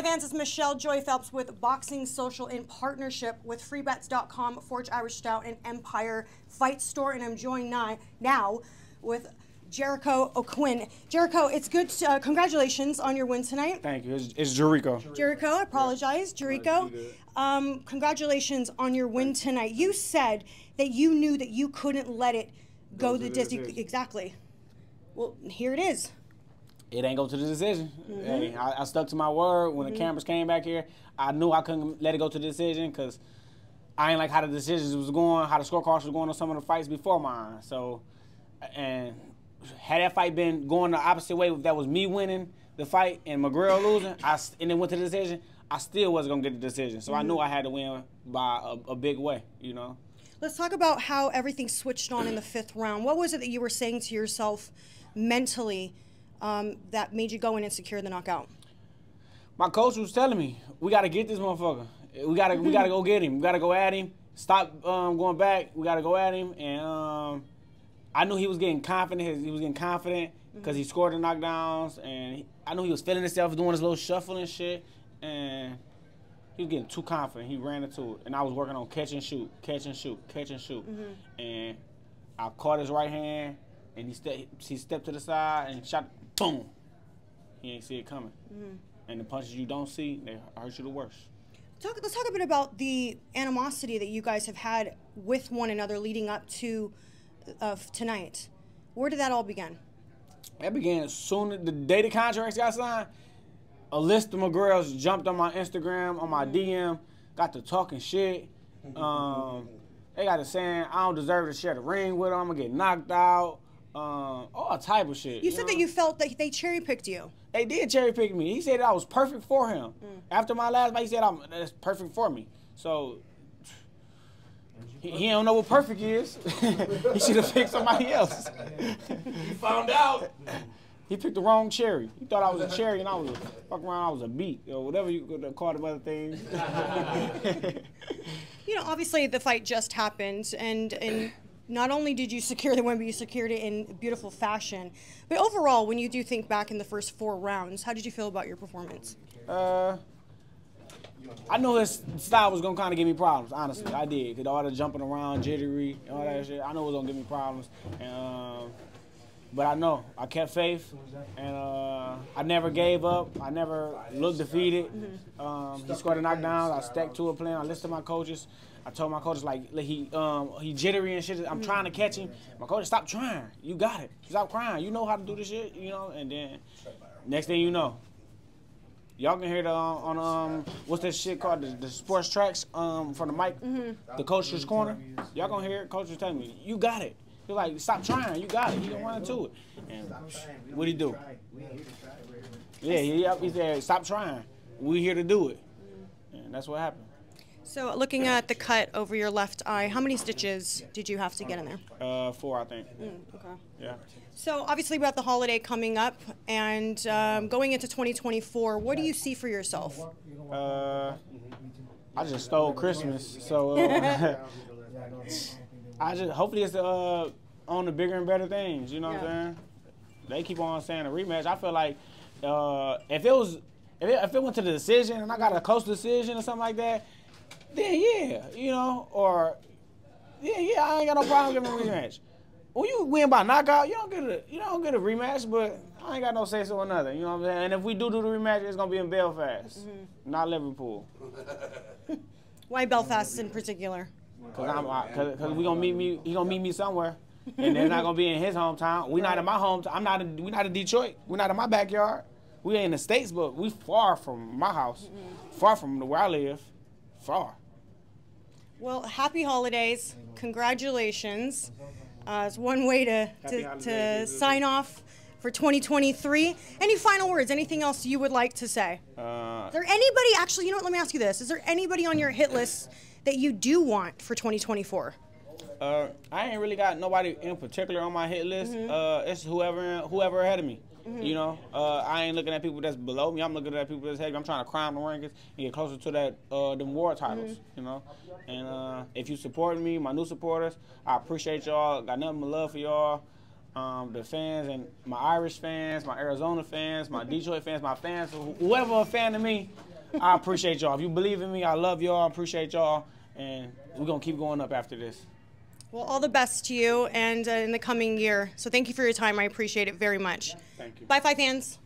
Hi fans, it's Michelle Joy Phelps with Boxing Social in partnership with FreeBets.com, Forge Irish Stout, and Empire Fight Store, and I'm joined now with Ja'Rico O'Quinn. Ja'Rico, it's good. Congratulations on your win tonight. Thank you. It's Ja'Rico. Ja'Rico, I apologize. Ja'Rico, congratulations on your win tonight. You said that you knew that you couldn't let it go to the decision. Exactly. Well, here it is. It ain't go to the decision. Mm-hmm. Hey, I stuck to my word. When the cameras came back here, I knew I couldn't let it go to the decision because I ain't like how the decisions was going, how the scorecards was going on some of the fights before mine. So, and had that fight been going the opposite way, if that was me winning the fight and McGrail losing, and then went to the decision, I still wasn't going to get the decision. So I knew I had to win by a big way, you know. Let's talk about how everything switched on in the fifth round. What was it that you were saying to yourself mentally that made you go in and secure the knockout? My coach was telling me, we got to get this motherfucker. We gotta go get him. We got to go at him. Stop going back. We got to go at him. And I knew he was getting confident. He was getting confident because he scored the knockdowns. And I knew he was feeling himself doing his little shuffle and shit. And he was getting too confident. He ran into it. And I was working on catch and shoot, catch and shoot, catch and shoot. And I caught his right hand. And he stepped to the side and shot. Boom! You ain't see it coming. And the punches you don't see, they hurt you the worst. Let's talk a bit about the animosity that you guys have had with one another leading up to tonight. Where did that all begin? That began as soon as the day the contracts got signed. Alistair McGrail jumped on my Instagram, on my DM, got to talking shit. They got to saying, I don't deserve to share the ring with him, I'm going to get knocked out. All type of shit. You said that you felt that they cherry-picked you. They did cherry-pick me. He said that I was perfect for him. After my last fight, he said that's perfect for me. So, he don't know what perfect is. He should have picked somebody else. He found out. He picked the wrong cherry. He thought I was a cherry and I was a beet or whatever you call them other things. You know, obviously the fight just happened and not only did you secure the win, but you secured it in beautiful fashion. But overall, when you do think back in the first four rounds, how did you feel about your performance? I knew his style was going to kind of give me problems, honestly. I did. Because all the jumping around, jittery, all that shit, I knew it was going to give me problems. And, but I know. I kept faith. And I never gave up. I never looked defeated. He scored a knockdown. I stuck to a plan. I listened to my coaches. I told my coaches, like he jittery and shit. I'm trying to catch him. My coach, stop trying. You got it. Stop crying. You know how to do this shit, you know? And then next thing you know, y'all can hear the what's that shit called? The sports tracks from the mic, the coach's corner. Y'all gonna hear it. Coach was telling me, you got it. He's like, stop trying. You got it. He didn't want to do it. And what'd he do? Yeah, he said, stop trying. We're here to do it. And that's what happened. So looking at the cut over your left eye, how many stitches did you have to get in there? 4, I think. Okay. Yeah. So obviously we have the holiday coming up and going into 2024, what do you see for yourself? I just stole Christmas, so I just hopefully it's on the bigger and better things, you know what I'm saying? They keep on saying a rematch. I feel like if it went to the decision and I got a close decision or something like that, then you know, or I ain't got no problem giving a rematch. When you win by knockout, you don't get a rematch, but I ain't got no say so or nothing, you know what I'm saying? And if we do the rematch, it's gonna be in Belfast, not Liverpool. Why Belfast in particular? Cause he gonna meet me somewhere, and they're not gonna be in his hometown. We not in my hometown. We not in Detroit. We not in my backyard. We ain't in the States, but we far from my house, far from where I live. Far. Well, happy holidays. Congratulations. It's one way to sign off for 2023. Any final words? Anything else you would like to say? Is there anybody, actually, you know what, let me ask you this. Is there anybody on your hit list that you do want for 2024? I ain't really got nobody in particular on my hit list. It's whoever ahead of me. You know, I ain't looking at people that's below me. I'm looking at people that's heavy. I'm trying to climb the rankings and get closer to that them war titles, you know. And if you support me, my new supporters, I appreciate y'all. Got nothing but love for y'all. The fans and my Irish fans, my Arizona fans, my Detroit fans, my fans, whoever a fan of me, I appreciate y'all. If you believe in me, I love y'all. I appreciate y'all. And we're going to keep going up after this. Well, all the best to you and in the coming year. So thank you for your time. I appreciate it very much. Thank you. Bye, Fight fans.